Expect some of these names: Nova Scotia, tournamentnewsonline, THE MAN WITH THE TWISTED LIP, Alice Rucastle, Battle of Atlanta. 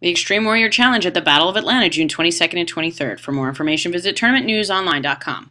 the Extreme Warrior Challenge at the Battle of Atlanta, June 22nd and 23rd. For more information, visit tournamentnewsonline.com.